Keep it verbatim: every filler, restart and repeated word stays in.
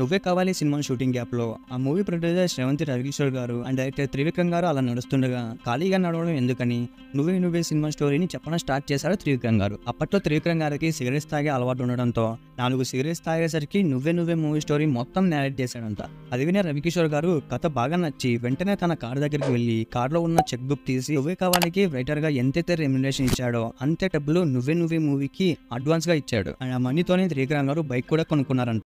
నువ్వే కావాలి cinema shooting గ్యాప్లో ఆ మూవీ ప్రొడ్యూసర్ శ్రవంతి రవికిషోర్ గారు అండ్ డైరెక్టర్ త్రివిక్రమ్ గారు అలా నడుస్తుండగా ఖాళీగా నడవడం ఎందుకని నువ్వే నువ్వే సినిమా స్టోరీని చెప్పడం స్టార్ట్ చేశాడు త్రివిక్రమ్ గారు. అప్పట్లో త్రివిక్రమ్ గారికి సిగరెట్స్ తాగే అలవాటు ఉండడంతో నాలుగు సిగరెట్స్ తాగేసరికి నువ్వే నువ్వే మూవీ స్టోరీ మొత్తం నేరేట్ చేశాడంట. అది వినే రవికిషోర్ గారు కథ బాగా నచ్చి వెంటనే తన కారు దగ్గరికి వెళ్ళి కారులో ఉన్న చెక్ బుక్ తీసి నువ్వే కావాలికి రైటర్గా ఎంతైతే రెమ్యునరేషన్ ఇచ్చాడో అంతే డబ్బులు నువ్వే నువ్వే మూవీకి అడ్వాన్స్గా ఇచ్చాడు. అండ్ ఆ మనీతోనే త్రివిక్రమ్ గారు బైక్ కూడా కొనుక్కున్నారంట.